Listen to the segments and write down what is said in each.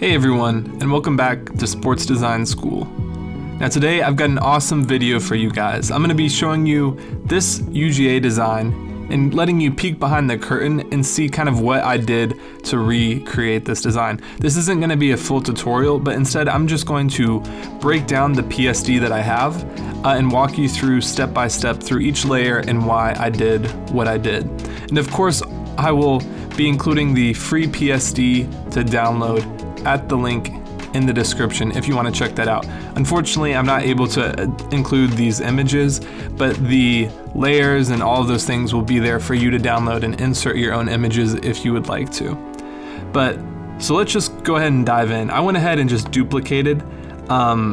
Hey everyone, and welcome back to Sports Design School. Now today I've got an awesome video for you guys. I'm going to be showing you this UGA design and letting you peek behind the curtain and see kind of what I did to recreate this design. This isn't going to be a full tutorial, but instead I'm just going to break down the PSD that I have and walk you through step by step through each layer and why I did what I did. And of course I will be including the free PSD to download at the link in the description if you want to check that out. Unfortunately, I'm not able to include these images, but the layers and all of those things will be there for you to download and insert your own images if you would like to. So let's just go ahead and dive in. I went ahead and just duplicated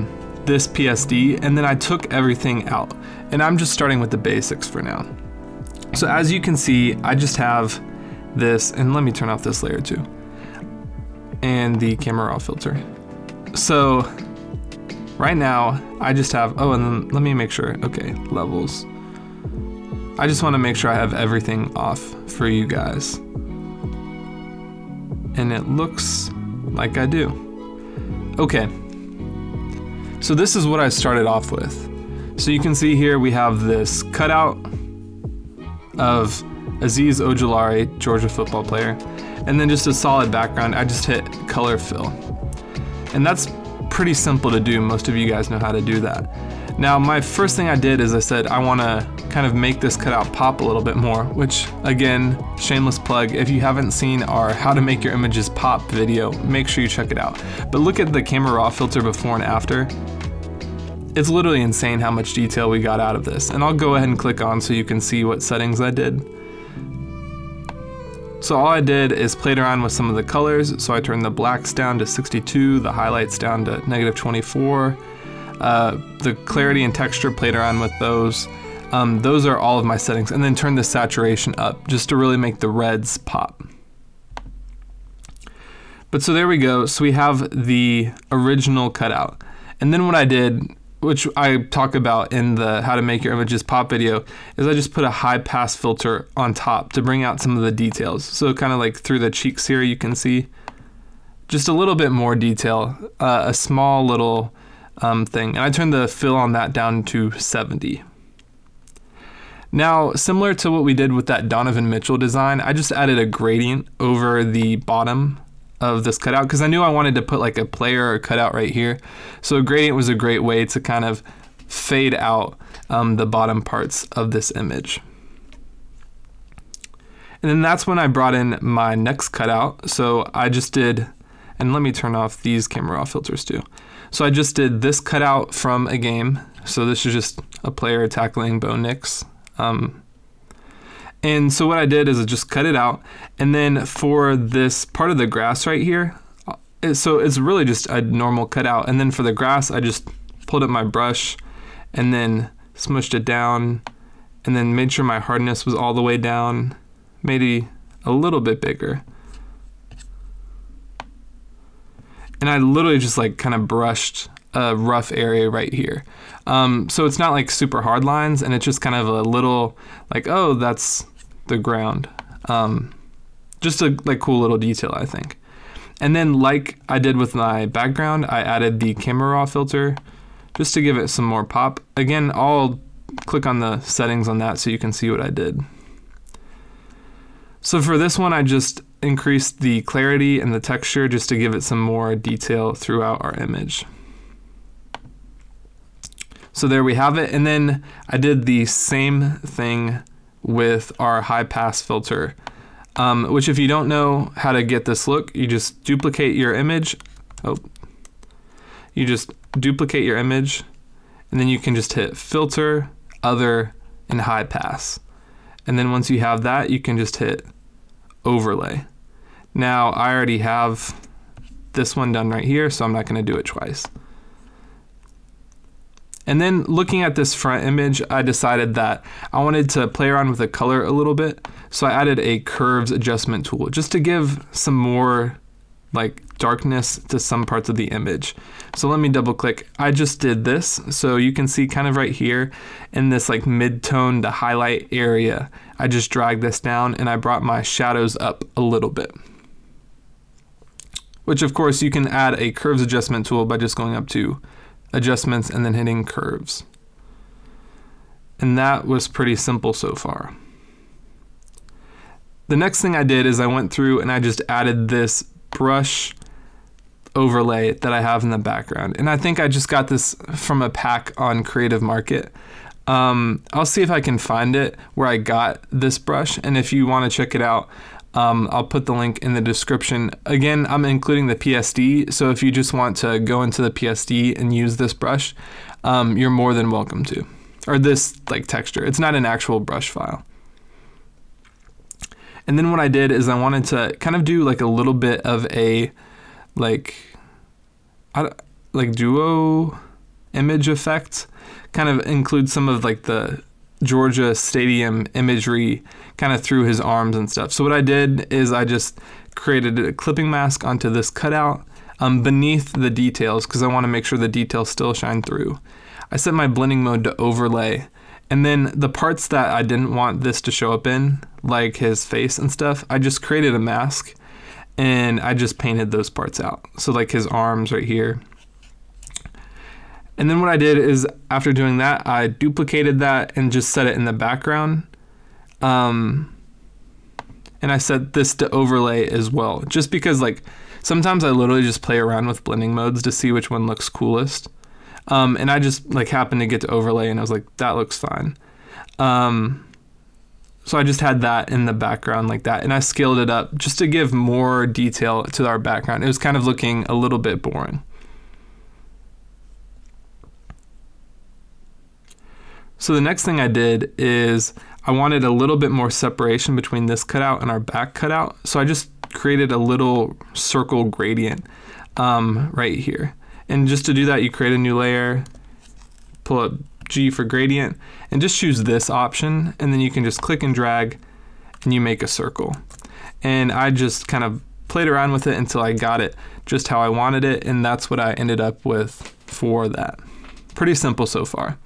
this PSD, and then I took everything out. And I'm just starting with the basics for now. So as you can see, I just have this, and let me turn off this layer too, and the camera raw filter. So right now I just have, oh, and then let me make sure, okay, levels. I just want to make sure I have everything off for you guys. And it looks like I do. Okay. So this is what I started off with. So you can see here we have this cutout of Aziz Ojolari, Georgia football player. And then just a solid background, I just hit color fill. And that's pretty simple to do. Most of you guys know how to do that. Now, my first thing I did is I said, I wanna kind of make this cutout pop a little bit more, which again, shameless plug. If you haven't seen our how to make your images pop video, make sure you check it out. But look at the camera raw filter before and after. It's literally insane how much detail we got out of this. And I'll go ahead and click on so you can see what settings I did. So all I did is played around with some of the colors. So I turned the blacks down to 62, the highlights down to -24. The clarity and texture, played around with those. Those are all of my settings. And then turned the saturation up just to really make the reds pop. But so there we go. So we have the original cutout. And then what I did, which I talk about in the how to make your images pop video, is I just put a high pass filter on top to bring out some of the details. So kind of like through the cheeks here, you can see just a little bit more detail, a small little thing. And I turned the fill on that down to 70. Now, similar to what we did with that Donovan Mitchell design, I just added a gradient over the bottom of this cutout because I knew I wanted to put like a player or cutout right here. So a gradient was a great way to kind of fade out the bottom parts of this image. And then that's when I brought in my next cutout. So I just did, and let me turn off these camera raw filters too. So I just did this cutout from a game. So this is just a player tackling Bo Nix. And so what I did is I just cut it out. And then for this part of the grass right here, so it's really just a normal cutout. And then for the grass, I just pulled up my brush and then smushed it down and then made sure my hardness was all the way down, maybe a little bit bigger. And I literally just like kind of brushed a rough area right here. So it's not like super hard lines, and it's just kind of a little like, oh, that's the ground. Just a like cool little detail, I think. And then like I did with my background, I added the camera raw filter just to give it some more pop. Again, I'll click on the settings on that so you can see what I did. So for this one, I just increased the clarity and the texture just to give it some more detail throughout our image. So there we have it. And then I did the same thing with our high pass filter, which if you don't know how to get this look, you just duplicate your image. Oh, you just duplicate your image, and then you can just hit filter, other, and high pass. And then once you have that, you can just hit overlay. Now I already have this one done right here, so I'm not gonna do it twice. And then looking at this front image, I decided that I wanted to play around with the color a little bit. So I added a curves adjustment tool just to give some more like darkness to some parts of the image. So let me double click. I just did this. So you can see kind of right here in this like mid-tone to highlight area, I just dragged this down and I brought my shadows up a little bit. which of course you can add a curves adjustment tool by just going up to adjustments and then hitting curves. And that was pretty simple so far. The next thing I did is I went through and I just added this brush overlay that I have in the background. And I think I just got this from a pack on Creative Market. I'll see if I can find it where I got this brush. And if you want to check it out, I'll put the link in the description. Again, I'm including the PSD. So if you just want to go into the PSD and use this brush, you're more than welcome to, or this like texture. It's not an actual brush file. And then what I did is I wanted to kind of do like a little bit of a like duo image effect, kind of include some of like the Georgia stadium imagery kind of through his arms and stuff. So what I did is I just created a clipping mask onto this cutout beneath the details because I want to make sure the details still shine through. I set my blending mode to overlay. And then the parts that I didn't want this to show up in, like his face and stuff, I just created a mask and I just painted those parts out. So like his arms right here. And then what I did is after doing that, I duplicated that and just set it in the background. And I set this to overlay as well, just because like sometimes I literally just play around with blending modes to see which one looks coolest. And I just like happened to get to overlay and I was like, that looks fine. So I just had that in the background like that. And I scaled it up just to give more detail to our background. It was kind of looking a little bit boring. So the next thing I did is I wanted a little bit more separation between this cutout and our back cutout. So I just created a little circle gradient right here. And just to do that, you create a new layer, pull up G for gradient, and just choose this option. And then you can just click and drag and you make a circle. And I just kind of played around with it until I got it just how I wanted it. And that's what I ended up with for that. Pretty simple so far.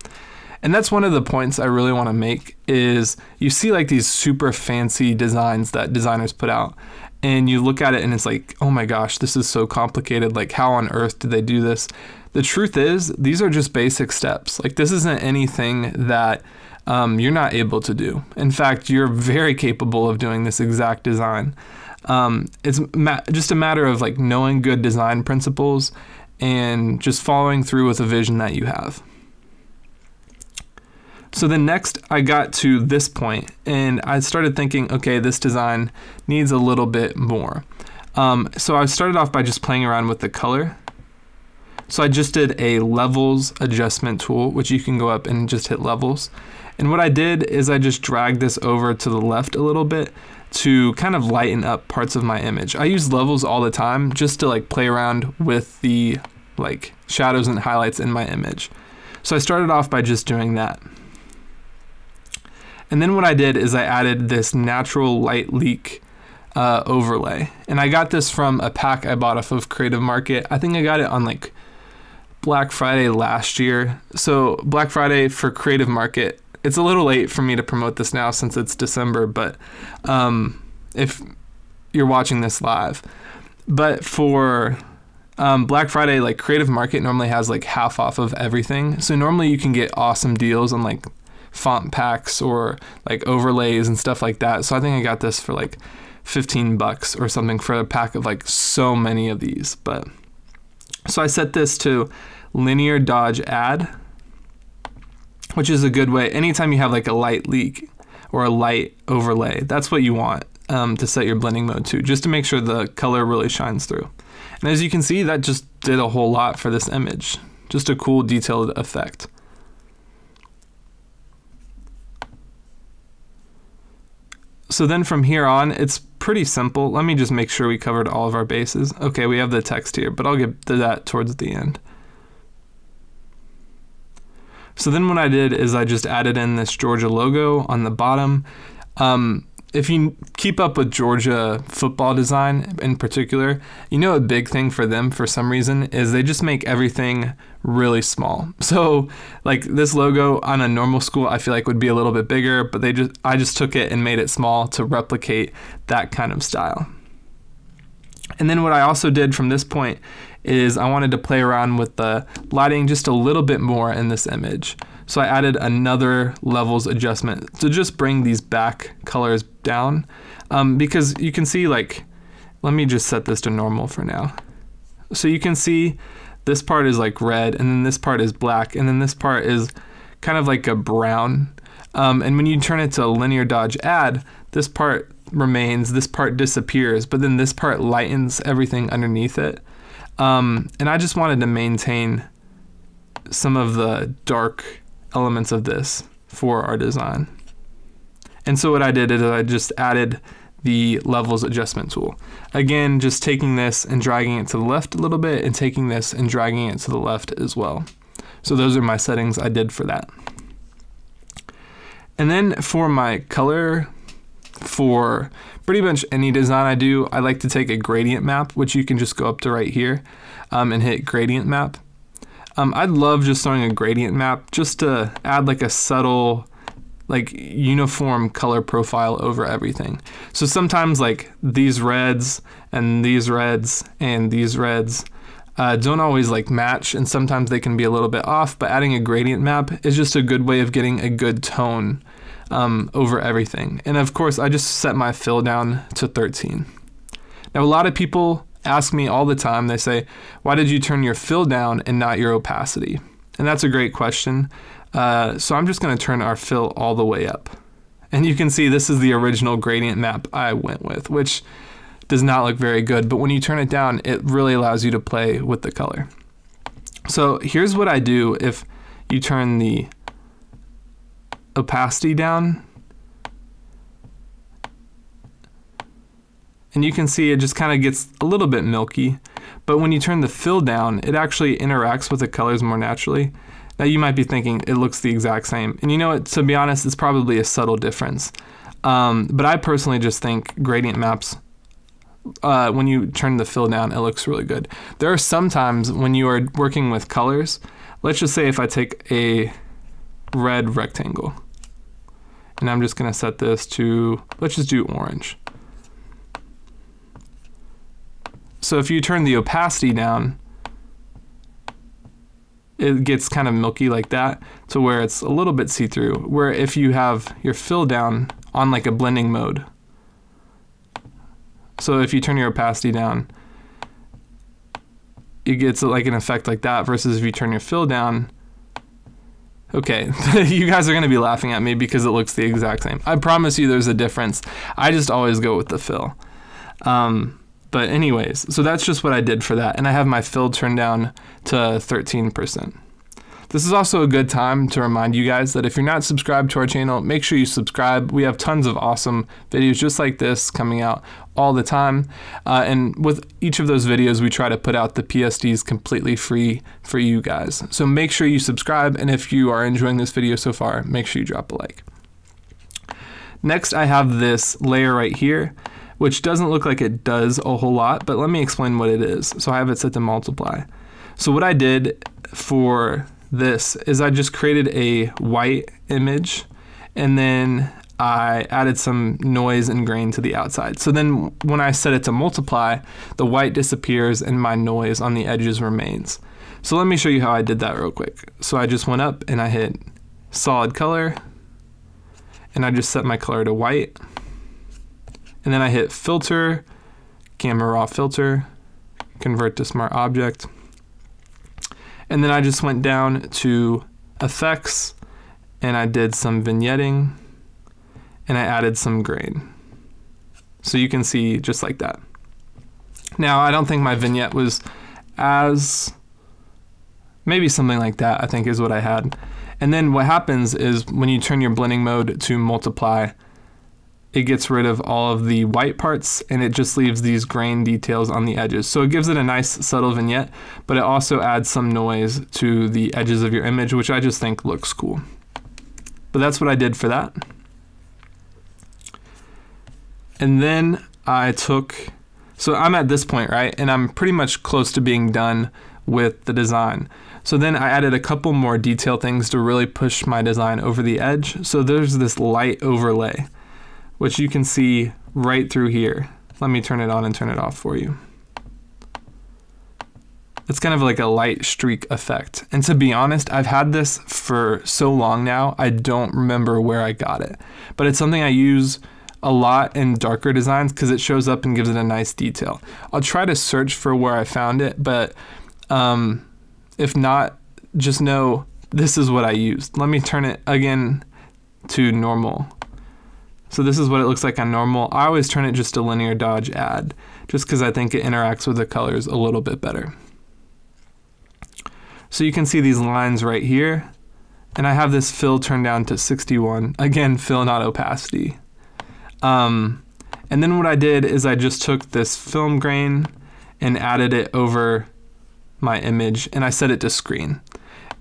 And that's one of the points I really want to make is you see like these super fancy designs that designers put out and you look at it and it's like, oh my gosh, this is so complicated. Like how on earth did they do this? The truth is these are just basic steps. Like this isn't anything that you're not able to do. In fact, you're very capable of doing this exact design. It's just a matter of like knowing good design principles and just following through with a vision that you have. So then next I got to this point and I started thinking, okay, this design needs a little bit more. So I started off by just playing around with the color. So I just did a levels adjustment tool, which you can go up and just hit levels. And what I did is I just dragged this over to the left a little bit to kind of lighten up parts of my image. I use levels all the time just to like play around with the like shadows and highlights in my image. So I started off by just doing that. And then what I did is I added this natural light leak overlay. And I got this from a pack I bought off of Creative Market. I think I got it on like Black Friday last year. So Black Friday for Creative Market. It's a little late for me to promote this now since it's December, but if you're watching this live. But for Black Friday, like Creative Market normally has like half off of everything. So normally you can get awesome deals on like font packs or like overlays and stuff like that. So I think I got this for like 15 bucks or something for a pack of like so many of these. But so I set this to linear dodge add, which is a good way. Anytime you have like a light leak or a light overlay, that's what you want to set your blending mode to, just to make sure the color really shines through. And as you can see, that just did a whole lot for this image, just a cool detailed effect. So then from here on, it's pretty simple. Let me just make sure we covered all of our bases. Okay, we have the text here, but I'll get to that towards the end. So then what I did is I just added in this Georgia logo on the bottom. If you keep up with Georgia football design in particular, you know a big thing for them for some reason is they just make everything really small. So like this logo on a normal school, I feel like would be a little bit bigger, but I just took it and made it small to replicate that kind of style. And then what I also did from this point is I wanted to play around with the lighting just a little bit more in this image. So I added another levels adjustment to just bring these back colors down, because you can see, like, let me just set this to normal for now. So you can see this part is like red, and then this part is black, and then this part is kind of like a brown. And when you turn it to a linear dodge add, this part remains, this part disappears, but then this part lightens everything underneath it. And I just wanted to maintain some of the dark elements of this for our design. And so what I did is I just added the levels adjustment tool. Again, just taking this and dragging it to the left a little bit, and taking this and dragging it to the left as well. So those are my settings I did for that. And then for my color, for pretty much any design I do, I like to take a gradient map, which you can just go up to right here and hit gradient map. I'd love just throwing a gradient map just to add like a subtle, like uniform color profile over everything. So sometimes like these reds and these reds and these reds don't always like match, and sometimes they can be a little bit off, but adding a gradient map is just a good way of getting a good tone over everything. And of course, I just set my fill down to 13. Now, a lot of people ask me all the time, they say, why did you turn your fill down and not your opacity? And that's a great question. So I'm just gonna turn our fill all the way up. And you can see this is the original gradient map I went with, which does not look very good, but when you turn it down, it really allows you to play with the color. So here's what I do if you turn the opacity down. And you can see it just kind of gets a little bit milky, but when you turn the fill down, it actually interacts with the colors more naturally. Now you might be thinking it looks the exact same, and you know what, to be honest, it's probably a subtle difference. But I personally just think gradient maps, when you turn the fill down, it looks really good. There are some times when you are working with colors, let's just say if I take a red rectangle, and I'm just gonna set this to, let's just do orange. So if you turn the opacity down, it gets kind of milky like that, to where it's a little bit see-through, where if you have your fill down on like a blending mode, so if you turn your opacity down, it gets like an effect like that, versus if you turn your fill down. Okay, you guys are gonna be laughing at me because it looks the exact same. I promise you there's a difference. I just always go with the fill. But anyways, so that's just what I did for that. And I have my fill turned down to 13%. This is also a good time to remind you guys that if you're not subscribed to our channel, make sure you subscribe. We have tons of awesome videos just like this coming out all the time. And with each of those videos, we try to put out the PSDs completely free for you guys. So make sure you subscribe. And if you are enjoying this video so far, make sure you drop a like. Next, I have this layer right here, which doesn't look like it does a whole lot, but let me explain what it is. So I have it set to multiply. So what I did for this is I just created a white image, and then I added some noise and grain to the outside. So then when I set it to multiply, the white disappears and my noise on the edges remains. So let me show you how I did that real quick. So I just went up and I hit solid color, and I just set my color to white. And then I hit filter, camera raw filter, convert to smart object. And then I just went down to effects, and I did some vignetting, and I added some grain. So you can see just like that. Now, I don't think my vignette was as, maybe something like that, I think is what I had. And then what happens is when you turn your blending mode to multiply, it gets rid of all of the white parts, and it just leaves these grain details on the edges. So it gives it a nice subtle vignette, but it also adds some noise to the edges of your image, which I just think looks cool. But that's what I did for that. And then I took, so I'm at this point, right? And I'm pretty much close to being done with the design. So then I added a couple more detail things to really push my design over the edge. So there's this light overlay, which you can see right through here. Let me turn it on and turn it off for you. It's kind of like a light streak effect. And to be honest, I've had this for so long now, I don't remember where I got it. But it's something I use a lot in darker designs because it shows up and gives it a nice detail. I'll try to search for where I found it, but if not, just know this is what I used. Let me turn it again to normal. So this is what it looks like on normal. I always turn it just to linear dodge add, just because I think it interacts with the colors a little bit better. So you can see these lines right here, and I have this fill turned down to 61. Again, fill, not opacity. And then what I did is I just took this film grain and added it over my image, and I set it to screen.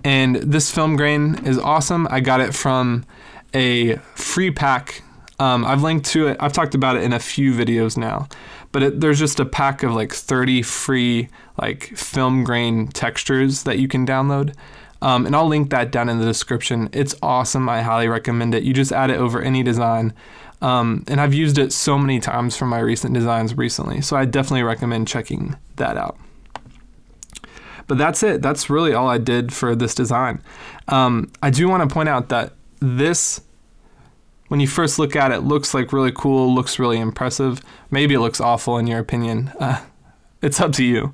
And this film grain is awesome. I got it from a free pack. I've linked to it. I've talked about it in a few videos now, but there's just a pack of like 30 free like film grain textures that you can download. And I'll link that down in the description. It's awesome. I highly recommend it. You just add it over any design. And I've used it so many times for my recent designs recently. So I definitely recommend checking that out. But that's it. That's really all I did for this design. I do want to point out that this, when you first look at it, looks like really cool, looks really impressive. Maybe it looks awful in your opinion. It's up to you.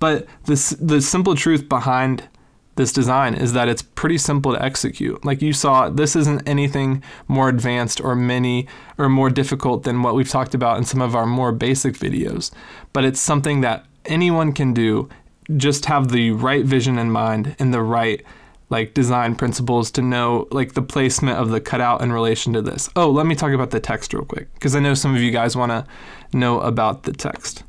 But the simple truth behind this design is that it's pretty simple to execute. Like you saw, this isn't anything more advanced or many or more difficult than what we've talked about in some of our more basic videos. But it's something that anyone can do. Just have the right vision in mind and the right like design principles to know like the placement of the cutout in relation to this. Oh, let me talk about the text real quick because I know some of you guys want to know about the text.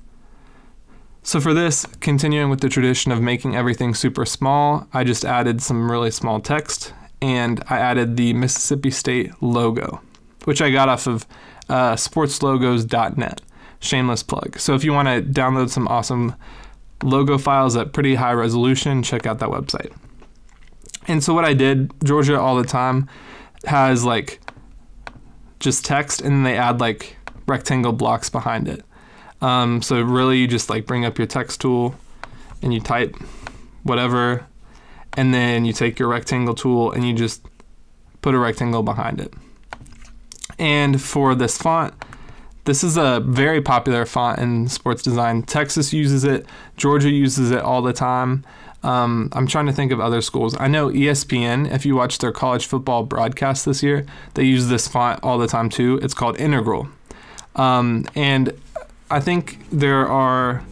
So for this, continuing with the tradition of making everything super small, I just added some really small text and I added the Mississippi State logo, which I got off of sportslogos.net. Shameless plug. So if you want to download some awesome logo files at pretty high resolution, check out that website. And so what I did, Georgia all the time has like just text and then they add like rectangle blocks behind it. So really you just like bring up your text tool and you type whatever, and then you take your rectangle tool and you just put a rectangle behind it. And for this font, this is a very popular font in sports design. Texas uses it. Georgia uses it all the time. I'm trying to think of other schools. I know ESPN, if you watch their college football broadcast this year, they use this font all the time too. It's called Integral. And I think there are,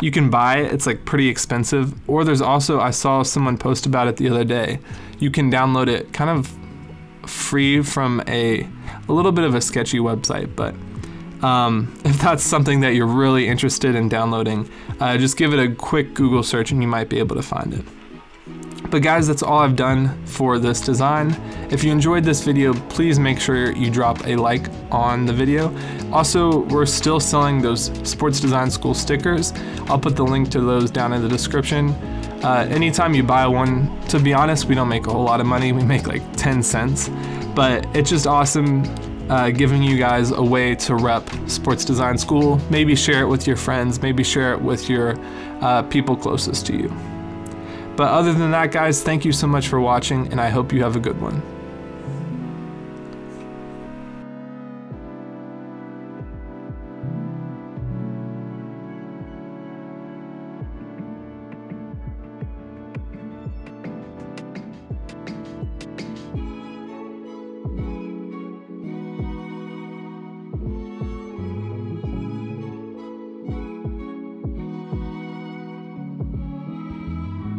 you can buy it. It's like pretty expensive. Or there's also, I saw someone post about it the other day. You can download it kind of free from a little bit of a sketchy website, but if that's something that you're really interested in downloading, just give it a quick Google search and you might be able to find it. But guys, that's all I've done for this design. If you enjoyed this video, please make sure you drop a like on the video. Also, we're still selling those Sports Design School stickers. I'll put the link to those down in the description. Anytime you buy one, to be honest, we don't make a whole lot of money. We make like 10 cents, but it's just awesome. Giving you guys a way to rep Sports Design School. Maybe share it with your friends, maybe share it with your people closest to you. But other than that, guys, thank you so much for watching, and I hope you have a good one.